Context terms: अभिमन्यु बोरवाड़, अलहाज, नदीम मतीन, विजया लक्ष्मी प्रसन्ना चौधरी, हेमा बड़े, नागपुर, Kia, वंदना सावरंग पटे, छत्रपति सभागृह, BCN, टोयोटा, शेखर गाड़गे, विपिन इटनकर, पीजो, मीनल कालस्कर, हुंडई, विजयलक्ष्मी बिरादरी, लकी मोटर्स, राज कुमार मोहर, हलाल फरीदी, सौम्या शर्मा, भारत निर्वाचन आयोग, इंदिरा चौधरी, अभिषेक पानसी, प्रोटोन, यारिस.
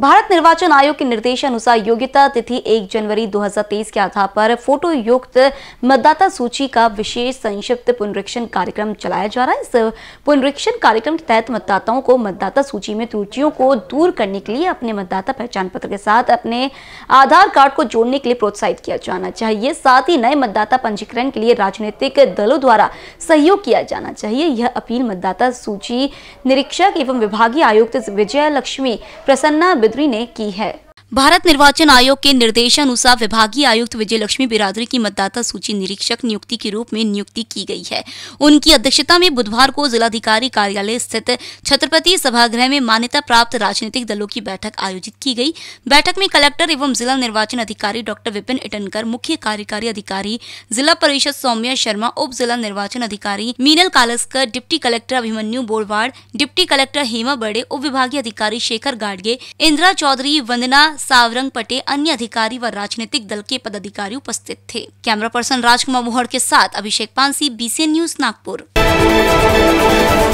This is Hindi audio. भारत निर्वाचन आयोग के निर्देशानुसार योग्यता तिथि 1 जनवरी 2023 के आधार पर फोटो युक्त मतदाता सूची का विशेष संक्षिप्त पुनरीक्षण कार्यक्रम चलाया जा रहा है। इस पुनरीक्षण कार्यक्रम के तहत मतदाताओं को मतदाता सूची में त्रुटियों को दूर करने के लिए अपने मतदाता पहचान पत्र के साथ अपने आधार कार्ड को जोड़ने के लिए प्रोत्साहित किया जाना चाहिए। साथ ही नए मतदाता पंजीकरण के लिए राजनीतिक दलों द्वारा सहयोग किया जाना चाहिए। यह अपील मतदाता सूची निरीक्षक एवं विभागीय आयुक्त विजया लक्ष्मी प्रसन्ना चौधरी ने की है। भारत निर्वाचन आयोग के निर्देशानुसार विभागीय आयुक्त विजयलक्ष्मी बिरादरी की मतदाता सूची निरीक्षक नियुक्ति के रूप में नियुक्ति की गई है। उनकी अध्यक्षता में बुधवार को जिलाधिकारी कार्यालय स्थित छत्रपति सभागृह में मान्यता प्राप्त राजनीतिक दलों की बैठक आयोजित की गई। बैठक में कलेक्टर एवं जिला निर्वाचन अधिकारी डॉक्टर विपिन इटनकर, मुख्य कार्यकारी अधिकारी जिला परिषद सौम्या शर्मा, उप जिला निर्वाचन अधिकारी मीनल कालस्कर, deputy collector अभिमन्यु बोरवाड़, deputy collector हेमा बड़े, उप विभागीय अधिकारी शेखर गाड़गे, इंदिरा चौधरी, वंदना सावरंग पटे, अन्य अधिकारी व राजनीतिक दल के पदाधिकारी उपस्थित थे। कैमरा पर्सन राज कुमार मोहर के साथ अभिषेक पानसी, BCN न्यूज़ नागपुर।